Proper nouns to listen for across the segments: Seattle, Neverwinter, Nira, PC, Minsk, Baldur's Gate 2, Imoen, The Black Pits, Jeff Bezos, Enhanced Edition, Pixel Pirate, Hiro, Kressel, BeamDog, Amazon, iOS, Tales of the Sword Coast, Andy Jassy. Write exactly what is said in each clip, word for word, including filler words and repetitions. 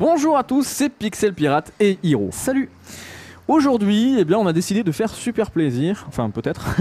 Bonjour à tous, c'est Pixel Pirate et Hiro. Salut. Aujourd'hui, eh bien, on a décidé de faire super plaisir, enfin peut-être,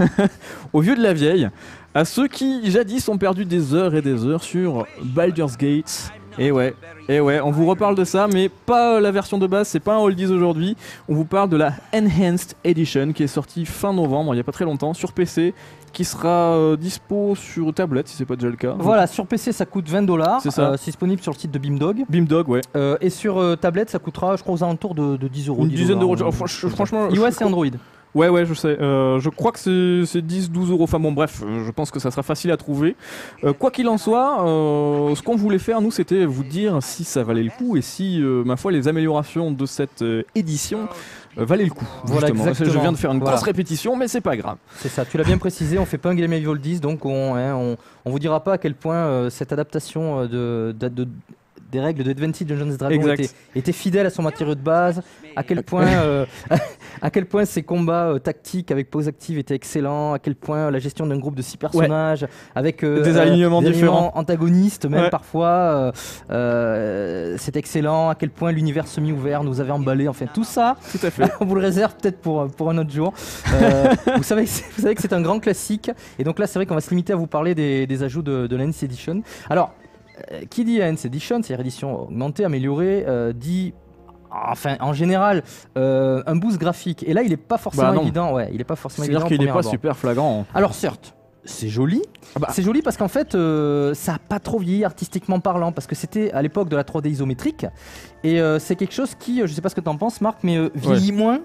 au vieux de la vieille, à ceux qui jadis ont perdu des heures et des heures sur Baldur's Gate. Et ouais, et ouais, on vous reparle de ça, mais pas la version de base, c'est pas un oldies aujourd'hui. On vous parle de la Enhanced Edition qui est sortie fin novembre, il n'y a pas très longtemps, sur P C, qui sera euh, dispo sur tablette si c'est pas déjà le cas. Voilà, sur P C ça coûte vingt dollars, c'est euh, disponible sur le site de BeamDog. BeamDog, ouais. Euh, et sur euh, tablette ça coûtera, je crois, aux alentours de, de dix euros. Une dizaine d'euros, euh, franchement. iOS et Android. Ouais, ouais, je sais. Euh, je crois que c'est dix à douze euros. Enfin bon, bref, je pense que ça sera facile à trouver. Euh, quoi qu'il en soit, euh, ce qu'on voulait faire, nous, c'était vous dire si ça valait le coup et si, euh, ma foi, les améliorations de cette euh, édition euh, valaient le coup. Voilà, justement. Exactement. Je viens de faire une voilà. grosse répétition, mais c'est pas grave. C'est ça, tu l'as bien précisé, on fait pas un Game of Oldies, donc on, hein, on, on vous dira pas à quel point euh, cette adaptation euh, de... de, de des règles de Advanced Dungeons and Dragons étaient, étaient fidèles à son matériau de base, à quel point, euh, à quel point ses combats euh, tactiques avec pause active étaient excellents, à quel point la gestion d'un groupe de six personnages, ouais. avec euh, des alignements euh, différents, antagonistes même ouais. parfois, euh, euh, c'est excellent, à quel point l'univers semi-ouvert nous avait emballé, enfin tout ça, tout à fait. On vous le réserve peut-être pour, pour un autre jour. Euh, vous savez que c'est un grand classique, et donc là c'est vrai qu'on va se limiter à vous parler des, des ajouts de, de l'Enhanced Edition. Alors, qui dit Enhanced Edition, c'est-à-dire édition augmentée, améliorée, euh, dit, enfin en général, euh, un boost graphique. Et là, il n'est pas forcément bah évident. Ouais, il est pas forcément évident. C'est-à-dire qu'il n'est pas abord. super flagrant. Alors certes, c'est joli. Ah bah. C'est joli parce qu'en fait, euh, ça n'a pas trop vieilli artistiquement parlant, parce que c'était à l'époque de la trois D isométrique. Et euh, c'est quelque chose qui, je ne sais pas ce que tu en penses, Marc, mais euh, vieillit ouais. moins.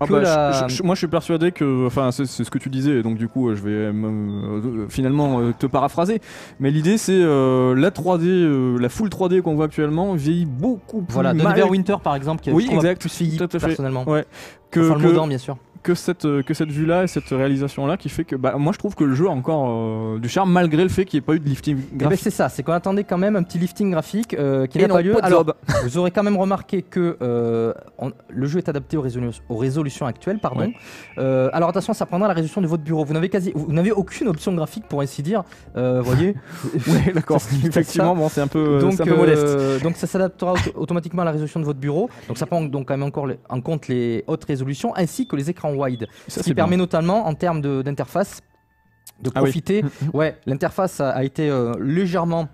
Ah bah, la... je, je, moi je suis persuadé que, enfin c'est ce que tu disais, donc du coup je vais euh, finalement euh, te paraphraser, mais l'idée c'est euh, la trois D, euh, la full trois D qu'on voit actuellement vieillit beaucoup plus voilà, mal. Voilà, Neverwinter par exemple, qui oui, exact, plus vieilli personnellement, ouais. que, enfin, le que... modant bien sûr. Que cette, que cette vue-là et cette réalisation-là qui fait que bah, moi je trouve que le jeu a encore euh, du charme malgré le fait qu'il n'y ait pas eu de lifting graphique. Eh ben c'est ça, c'est qu'on attendait quand même un petit lifting graphique euh, qui n'a pas lieu. Pas Alors, vous aurez quand même remarqué que euh, on, le jeu est adapté aux, résolu aux résolutions actuelles. Pardon. Ouais. Euh, alors attention, ça prendra la résolution de votre bureau. Vous n'avez quasi, vous n'avez aucune option graphique pour ainsi dire. Euh, voyez. Oui, d'accord. Effectivement, bon, c'est un peu, donc, un peu euh, modeste. Donc ça s'adaptera auto automatiquement à la résolution de votre bureau. Donc ça prend donc quand même encore les, en compte les hautes résolutions ainsi que les écrans wide, ça, ce qui permet bien. notamment en termes d'interface de, de profiter. Ah oui. Ouais, l'interface a, a été euh, légèrement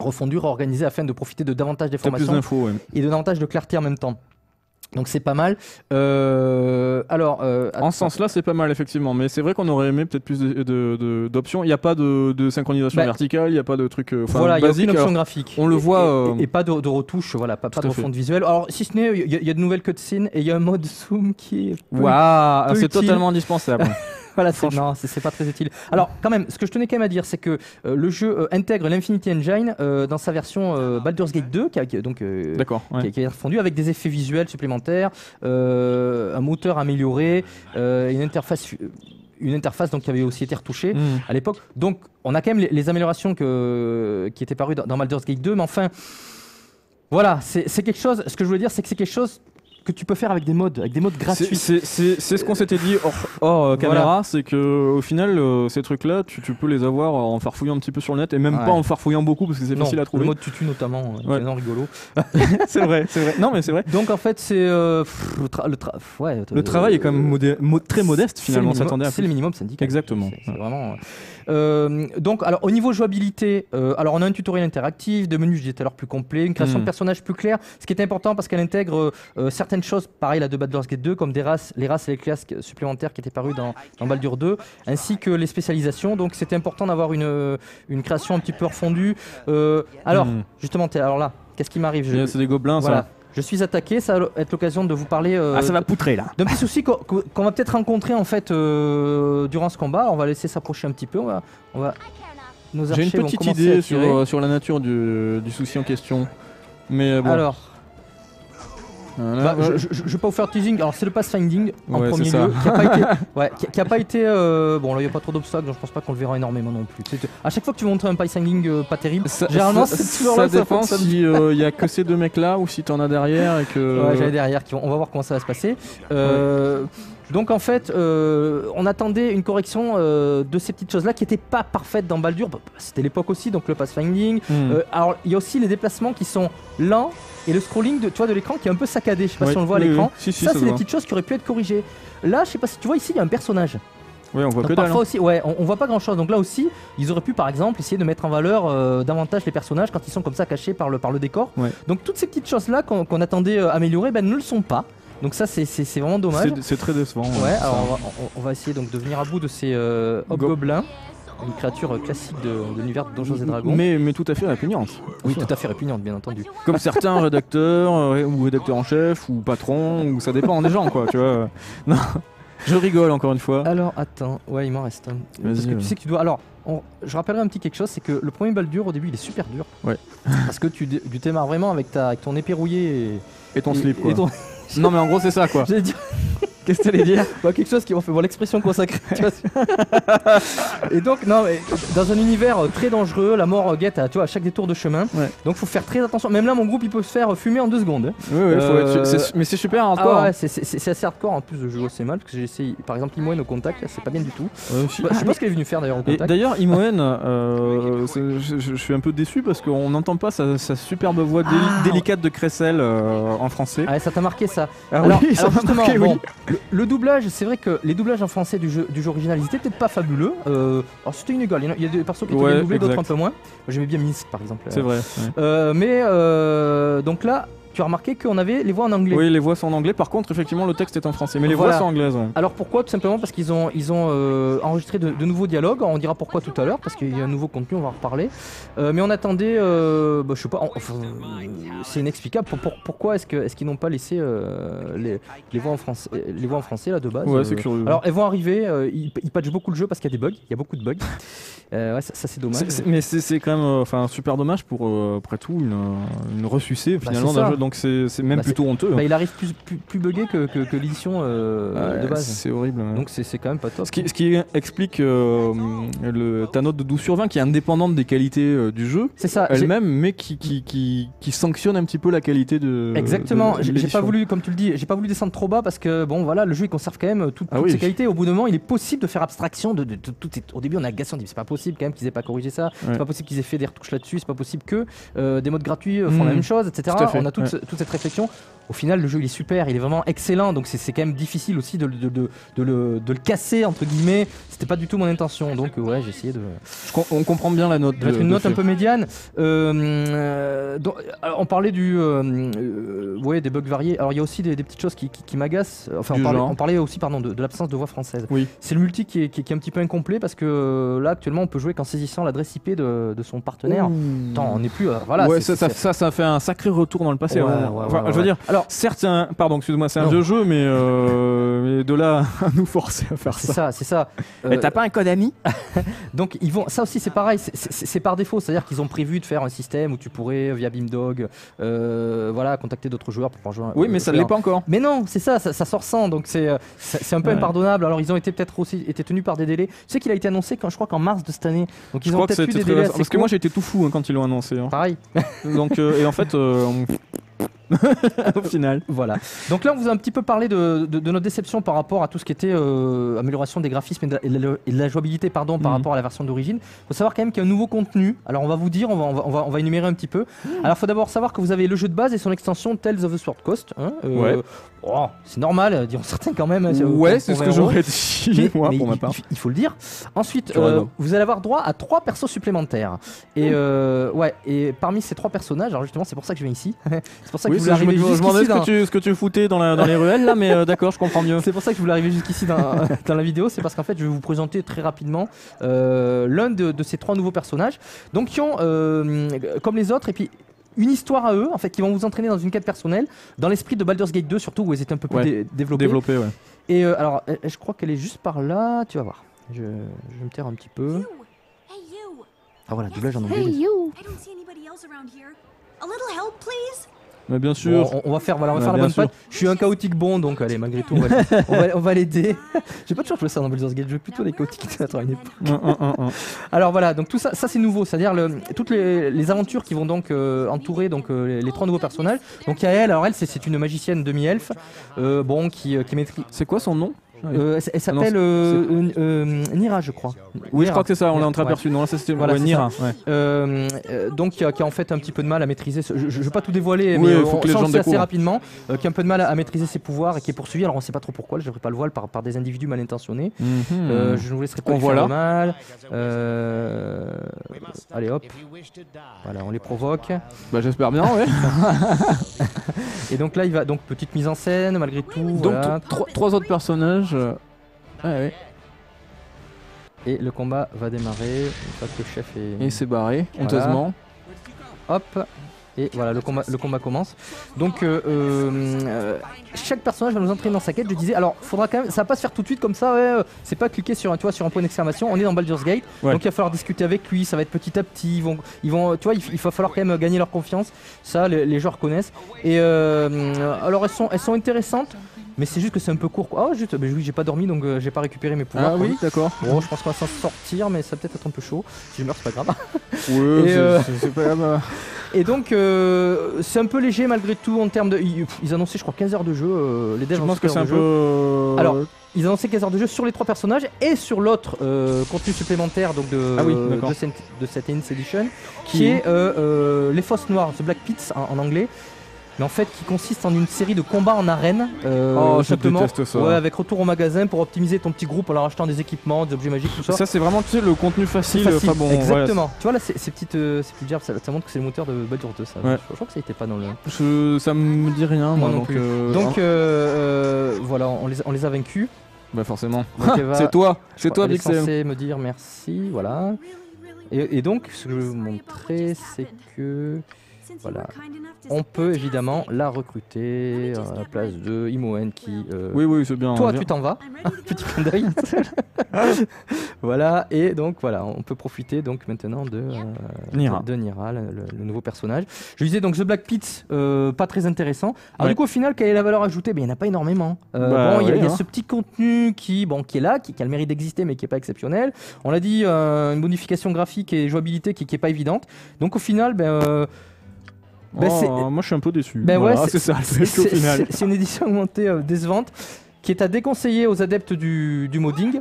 refondue, réorganisée afin de profiter de davantage d'informations ouais. et de davantage de clarté en même temps. Donc c'est pas mal. Euh, alors, euh, en ce sens-là, c'est pas mal effectivement, mais c'est vrai qu'on aurait aimé peut-être plus d'options. Il n'y a pas de, de synchronisation bah, verticale, il n'y a pas de truc. Euh, voilà, il n'y a aucune option graphique. On le et, voit. Euh... Et, et, et pas de, de retouche, voilà, pas, pas de refonte visuelle. Alors si ce n'est, il y, y a de nouvelles cutscenes et il y a un mode zoom qui est. Waouh, c'est totalement indispensable. Voilà, non, c'est pas très utile. Alors, quand même, ce que je tenais quand même à dire, c'est que euh, le jeu euh, intègre l'Infinity Engine euh, dans sa version euh, Baldur's Gate deux, qui a, qui, donc, euh, ouais. qui a, qui a été refondue avec des effets visuels supplémentaires, euh, un moteur amélioré, euh, une interface, une interface donc, qui avait aussi été retouchée mmh. à l'époque. Donc, on a quand même les, les améliorations que, qui étaient parues dans, dans Baldur's Gate deux, mais enfin, voilà, c'est quelque chose. Ce que je voulais dire, c'est que c'est quelque chose que tu peux faire avec des modes, avec des modes gratuits. C'est ce qu'on s'était dit hors, hors euh, caméra, voilà. c'est qu'au final, euh, ces trucs-là, tu, tu peux les avoir en farfouillant un petit peu sur le net, et même ouais. pas en farfouillant beaucoup, parce que c'est facile à trouver. Le mode tutu notamment, c'est ouais. rigolo. C'est vrai, c'est vrai. Non mais c'est vrai. Donc en fait, c'est... Euh, le, tra le, tra ouais, le travail euh, est quand même modé mo très modeste finalement. C'est le minimum syndical. Exactement. C est, c est ouais. vraiment, euh, donc alors au niveau jouabilité, euh, alors on a un tutoriel interactif, des menus, je disais tout à l'heure, plus complets, une création hmm. de personnages plus claire, ce qui est important parce qu'elle intègre euh, certaines choses pareil là de Baldur's Gate deux, comme des races, les races et les classes supplémentaires qui étaient parues dans, dans Baldur deux, ainsi que les spécialisations. Donc c'était important d'avoir une, une création un petit peu refondue. Euh, alors mmh. justement, alors là, qu'est-ce qui m'arrive? C'est des gobelins, voilà. ça. Je suis attaqué, ça va être l'occasion de vous parler euh, ah, ça va poutrer, là. d'un petit souci qu'on qu'on va peut-être rencontrer en fait euh, durant ce combat. On va laisser s'approcher un petit peu. On va, on va, nos archers vont commencer à tirer. J'ai une petite idée sur, euh, sur la nature du, du souci en question. Mais bon. Alors. Voilà, bah, ouais. Je ne vais pas vous faire teasing, alors c'est le pathfinding en ouais, premier lieu, qui n'a pas été... Ouais, qui, qui a pas été euh, bon là il n'y a pas trop d'obstacles, donc je pense pas qu'on le verra énormément non plus. À chaque fois que tu montres un pathfinding euh, pas terrible, ça, généralement c'est toujours là. Ça dépend s'il n'y euh, a que ces deux mecs là ou si tu en as derrière et que... Ouais, j'en ai derrière, qui vont... on va voir comment ça va se passer. Euh, ouais. Donc en fait, euh, on attendait une correction euh, de ces petites choses-là qui n'étaient pas parfaites dans Baldur. Bah, c'était l'époque aussi, donc le pathfinding. Mm. Euh, alors il y a aussi les déplacements qui sont lents et le scrolling de, tu vois, de l'écran qui est un peu saccadé. Je sais pas oui, si on le voit oui, à l'écran. Oui. Si, si, ça, ça c'est des petites choses qui auraient pu être corrigées. Là, je sais pas si tu vois ici, il y a un personnage. Oui, on voit donc que parfois dalle, hein. aussi, ouais, on, on voit pas grand chose. Donc là aussi, ils auraient pu par exemple essayer de mettre en valeur euh, davantage les personnages quand ils sont comme ça cachés par le, par le décor. Ouais. Donc toutes ces petites choses là qu'on qu'on attendait euh, améliorer, ben ne le sont pas. Donc ça c'est vraiment dommage. C'est très décevant. Ouais, ouais alors on va, on, on va essayer donc de venir à bout de ces euh, hobgoblins. Une créature classique de, de l'univers de Donjons et Dragons. Mais, mais tout à fait répugnante. Oui, tout à fait répugnante, bien entendu. Comme certains rédacteurs, euh, ou rédacteurs en chef, ou patron, ou ça dépend des gens, quoi, tu vois. Non, je rigole encore une fois. Alors, attends, ouais, il m'en reste un. Parce que ouais. tu sais que tu dois... Alors, on... je rappellerai un petit quelque chose, c'est que le premier Baldur, au début, il est super dur. Ouais. Parce que tu, tu démarres vraiment avec, ta, avec ton épée rouillée et... Et ton et, slip, quoi. Et ton... Non, mais en gros, c'est ça, quoi. J'allais dire... Qu'est-ce que t'allais dire? Bah, quelque chose qui va faire voir l'expression consacrée. Tu vois. Et donc, non, mais dans un univers très dangereux, la mort guette à, tu vois, à chaque détour de chemin. Ouais. Donc, faut faire très attention. Même là, mon groupe, il peut se faire fumer en deux secondes. Oui, oui, euh... faut être... mais c'est super hardcore. Ah, ouais, hein. C'est assez hardcore. En plus, je joue assez mal parce que j'ai essayé, par exemple, Imoen au contact. C'est pas bien du tout. Euh, je... Bah, je sais pas ce qu'elle est venue faire d'ailleurs au contact. D'ailleurs, Imoen, euh, je, je suis un peu déçu parce qu'on n'entend pas sa, sa superbe voix déli ah, délicate de Kressel euh, en français. Ah, ça t'a marqué ça? Ah, alors, oui, ça m'a marqué, bon, oui. Le, le doublage, c'est vrai que les doublages en français du jeu, du jeu original, ils étaient peut-être pas fabuleux. Euh, alors c'était inégal, il y a des persos qui étaient ouais, bien doublés, d'autres un peu moins. J'aimais bien Minsk par exemple. C'est euh, vrai. Ouais. Euh, mais euh, donc là, tu as remarqué qu'on avait les voix en anglais. Oui, les voix sont en anglais, par contre effectivement le texte est en français, mais les voilà. voix sont anglaises. Ouais. Alors pourquoi? Tout simplement parce qu'ils ont, ils ont euh, enregistré de, de nouveaux dialogues, on dira pourquoi tout à l'heure, parce qu'il y a un nouveau contenu, on va en reparler. Euh, mais on attendait, euh, bah, je sais pas, enfin, c'est inexplicable, pour, pour, pourquoi est-ce qu'ils est qu'ils n'ont pas laissé euh, les, les, voix en français, les voix en français là de base. Ouais, euh, c'est curieux. Alors elles vont arriver, euh, ils, ils patchent beaucoup le jeu parce qu'il y a des bugs, il y a beaucoup de bugs. Euh, ouais, ça, ça c'est dommage. C est, c est, mais c'est quand même enfin euh, super dommage pour euh, après tout une, une ressucée finalement bah d'un jeu, donc c'est même bah plutôt honteux. Bah, il arrive plus, plus, plus buggé que, que, que l'édition euh, ouais, de base. C'est horrible. Ouais. Donc c'est quand même pas top. Ce qui, ce qui explique euh, le, ta note de douze sur vingt qui est indépendante des qualités euh, du jeu elle-même, mais qui, qui, qui, qui sanctionne un petit peu la qualité de. Exactement. J'ai pas voulu, comme tu le dis, j'ai pas voulu descendre trop bas parce que bon voilà, le jeu il conserve quand même tout, ah toutes oui, ses qualités. Au bout d'un moment, il est possible de faire abstraction de, de, de, de tout. Au début, on a agacé, on dit c'est pas possible. Quand même qu'ils aient pas corrigé ça, ouais. C'est pas possible qu'ils aient fait des retouches là-dessus, c'est pas possible que euh, des modes gratuits euh, font mmh. la même chose, et cetera. Tout à fait, on a toute, ouais. ce, toute cette réflexion. Au final, le jeu il est super, il est vraiment excellent, donc c'est quand même difficile aussi de, de, de, de, de, le, de le casser entre guillemets. C'était pas du tout mon intention, donc ouais, j'ai essayé de. Com on comprend bien la note. De, de, une note de un peu médiane. Euh, euh, donc, alors, on parlait du, euh, euh, ouais, des bugs variés. Alors il y a aussi des, des petites choses qui, qui, qui m'agacent. Enfin, on parlait, on parlait aussi, pardon, de, de l'absence de voix française. Oui. C'est le multi qui est, qui, qui est un petit peu incomplet parce que là actuellement on peut jouer qu'en saisissant l'adresse I P de, de son partenaire. Ouh. Attends, on n'est plus. Euh, voilà. Ouais, ça, ça, ça, ça fait un sacré retour dans le passé. Ouais, hein. ouais, ouais, enfin, ouais, ouais, je veux ouais. dire. Alors, certes, un... pardon, excuse-moi, c'est un vieux jeu, mais, euh... mais de là à nous forcer à faire ça. C'est ça, c'est ça. Euh... Mais t'as pas un code ami? Donc, ils vont. Ça aussi, c'est pareil, c'est par défaut. C'est-à-dire qu'ils ont prévu de faire un système où tu pourrais, via BeamDog, euh, voilà, contacter d'autres joueurs pour pouvoir jouer. Oui, mais ça ne l'est pas encore. Mais non, c'est ça, ça, ça sort sans. Donc, c'est un peu ouais. impardonnable. Alors, ils ont peut-être aussi été tenus par des délais. Tu sais qu'il a été annoncé, quand, je crois, qu'en mars de cette année. Donc, ils je ont peut-être eu des délais. Parce cool. que moi, j'ai été tout fou hein, quand ils l'ont annoncé. Hein. Pareil. Donc, euh, et en fait. Euh, on... Au final. Voilà. Donc là, on vous a un petit peu parlé de, de, de notre déception par rapport à tout ce qui était euh, amélioration des graphismes et de, et de, la, et de la jouabilité pardon, par mmh. rapport à la version d'origine. Il faut savoir quand même qu'il y a un nouveau contenu. Alors on va vous dire, on va, on va, on va, on va énumérer un petit peu. Mmh. Alors il faut d'abord savoir que vous avez le jeu de base et son extension Tales of the Sword Coast. Hein, euh, ouais. Oh, c'est normal, diront certains quand même. Ouais, c'est ce que j'aurais dit, mais, moi, mais pour ma part. Il, il faut le dire. Ensuite, euh, vous allez avoir droit à trois persos supplémentaires. Et, mmh. euh, ouais, et parmi ces trois personnages, alors justement, c'est pour ça que je viens ici. C'est pour ça que oui, vous ça, je me demandais dans... ce, ce que tu foutais dans, la, dans les ruelles, là, mais euh, d'accord, je comprends mieux. C'est pour ça que je voulais arriver jusqu'ici dans, dans la vidéo, c'est parce qu'en fait, je vais vous présenter très rapidement euh, l'un de, de ces trois nouveaux personnages. Donc, qui ont, euh, comme les autres, et puis. Une histoire à eux, en fait, qui vont vous entraîner dans une quête personnelle, dans l'esprit de Baldur's Gate deux, surtout où ils étaient un peu plus ouais, dé développés. développés ouais. Et euh, alors, je crois qu'elle est juste par là, tu vas voir. Je, je vais me taire un petit peu. Ah voilà, doublage en anglais. Mais bien sûr. Bon, on, on va faire, voilà, on va ouais, faire la bonne patte. Je suis un chaotique bon, donc allez, malgré tout, on va, on va, on va l'aider. J'ai pas toujours joué ça dans Baldur's Gate, je joue plutôt les chaotiques à une époque. Alors voilà, donc tout ça, ça c'est nouveau, c'est-à-dire le, toutes les, les aventures qui vont donc euh, entourer donc, euh, les, les trois nouveaux personnages. Donc il y a elle, alors elle c'est une magicienne demi-elfe, euh, bon, qui, euh, qui maîtrise. C'est quoi son nom? Oui. Euh, elle s'appelle euh, euh, euh, Nira, je crois. Oui, Nira. Je crois que c'est ça, on l'a entreaperçu. Ouais. Non, ça c'était voilà, ouais, Nira. Ça. Ouais. Euh, euh, donc, qui a, qui a en fait un petit peu de mal à maîtriser. Ce... Je ne vais pas tout dévoiler, oui, mais il faut on que les gens assez rapidement. Euh, qui a un peu de mal à, à maîtriser ses pouvoirs et qui est poursuivi. Alors, on ne sait pas trop pourquoi, je ne ferai pas le voile, par, par des individus mal intentionnés. Mm-hmm. euh, je ne vous laisserai pas faire le mal. Euh... Allez, hop. Voilà, on les provoque. Bah, j'espère bien, oui. Et donc là, il va. Donc, petite mise en scène, malgré tout. Donc, voilà. trois, trois autres personnages. Ouais, ouais. Et le combat va démarrer. Une fois que le chef est. Et c'est barré, voilà. Honteusement. Hop. Et voilà, le combat, le combat commence. Donc, euh, euh, chaque personnage va nous entraîner dans sa quête. Je disais, alors, faudra quand même, ça va pas se faire tout de suite comme ça. Ouais, c'est pas cliquer sur un, tu vois, sur un point d'exclamation. On est dans Baldur's Gate, ouais. Donc il va falloir discuter avec lui. Ça va être petit à petit. Ils vont, ils vont, tu vois, il, il va falloir quand même gagner leur confiance. Ça, les, les joueurs connaissent. Et euh, alors, elles sont, elles sont intéressantes. Mais c'est juste que c'est un peu court quoi. Oh, juste, bah oui, j'ai pas dormi donc euh, j'ai pas récupéré mes pouvoirs. Ah oui, d'accord. Bon, je pense qu'on va s'en sortir, mais ça va peut-être être un peu chaud. Si je meurs, c'est pas grave. Ouais, euh... c'est pas grave. Et donc, euh, c'est un peu léger malgré tout en termes de. Ils annonçaient, je crois, quinze heures de jeu. Euh, les devs je pense que c'est un peu. Jeu. Alors, ils annonçaient quinze heures de jeu sur les trois personnages et sur l'autre euh, contenu supplémentaire donc de, ah oui, de, cette, de cette Enhanced Edition qui, qui est euh, euh, Les Fosses Noires, The Black Pits en, en anglais. Mais en fait, qui consiste en une série de combats en arène, euh, oh, simplement, ça. Ouais, avec retour au magasin pour optimiser ton petit groupe en leur achetant des équipements, des objets magiques, tout ça. Ça, c'est vraiment tu sais, le contenu facile. facile. Enfin, bon, exactement. Ouais, tu vois là, ces petites, euh, ces petites gerbes, ça, ça montre que c'est le moteur de Baldur's deux. Ça, ouais. je, je crois que ça n'était pas dans le. Je, ça me dit rien. Moi, moi non donc, plus. Euh, donc hein. euh, euh, voilà, on les, on les a vaincus. Bah forcément. C'est toi, c'est toi, Pixel. Censé me dire merci, voilà. Et, et donc, ce que je vais vous montrer, c'est que. Voilà. On peut évidemment la recruter à la place de Imoen qui. Euh... Oui, oui, c'est bien. Toi, tu t'en vas. Petit clin d'œil. Voilà, et donc voilà, on peut profiter donc maintenant de, euh, Nira. de, de Nira, le, le nouveau personnage. Je disais donc The Black Pits, euh, pas très intéressant. Alors, ouais. Du coup, au final, quelle est la valeur ajoutée? Il n'y en a pas énormément. Euh, bah, bon, il ouais, y, hein. y a ce petit contenu qui, bon, qui est là, qui, qui a le mérite d'exister, mais qui n'est pas exceptionnel. On l'a dit, euh, une modification graphique et jouabilité qui n'est pas évidente. Donc, au final, ben. Euh, Ben oh, moi je suis un peu déçu. Ben voilà, ouais, c'est ça, c'est une édition augmentée euh, décevante qui est à déconseiller aux adeptes du, du modding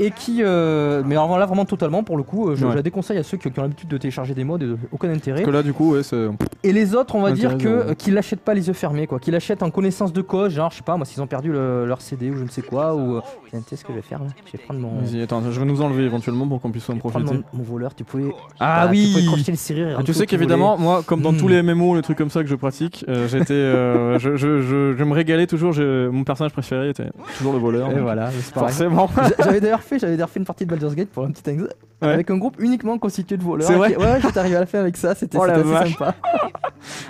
et qui, euh, mais alors là vraiment totalement pour le coup, euh, je, ouais. je la déconseille à ceux qui, qui ont l'habitude de télécharger des mods et de, aucun intérêt. Parce que là du coup, ouais, c'est... Et les autres, on va dire que ouais. qu'ils l'achètent pas les yeux fermés, quoi, qu'ils l'achètent en connaissance de cause, genre je sais pas, moi s'ils ont perdu le, leur C D ou je ne sais quoi, ou. Tiens, tu sais ce que je vais faire là? Je vais prendre mon. Vas-y, attends, je vais nous enlever éventuellement pour qu'on puisse en profiter. Mon, mon voleur, tu pouvais. Ah bah, oui. Tu pouvais crocheter les serrures. Et tu sais qu'évidemment, moi, comme dans mmh. tous les M M O, les trucs comme ça que je pratique, euh, j'étais, euh, je, je, je, je me régalais toujours. Je, mon personnage préféré était toujours le voleur. Et voilà, forcément. J'avais d'ailleurs fait, j'avais d'ailleurs fait une partie de Baldur's Gate pour un petit anecdote. Ouais. Avec un groupe uniquement constitué de voleurs. C'est vrai. Ouais, j'étais arrivé à la fin avec ça, c'était oh assez vache. Sympa.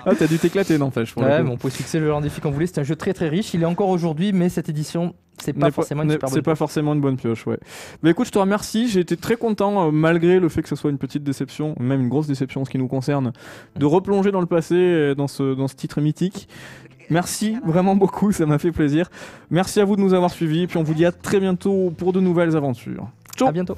Ah, t'as dû t'éclater, n'empêche. Ouais, mais on peut fixer le genre défi quand vous voulez. C'est un jeu très très riche. Il est encore aujourd'hui, mais cette édition, c'est pas, pas, pas forcément une bonne pioche. Ouais. Mais écoute, je te remercie. J'ai été très content, euh, malgré le fait que ce soit une petite déception, même une grosse déception en ce qui nous concerne, de replonger dans le passé, euh, dans, ce, dans ce titre mythique. Merci vraiment beaucoup, ça m'a fait plaisir. Merci à vous de nous avoir suivis. Et puis on vous dit à très bientôt pour de nouvelles aventures. Ciao. À bientôt.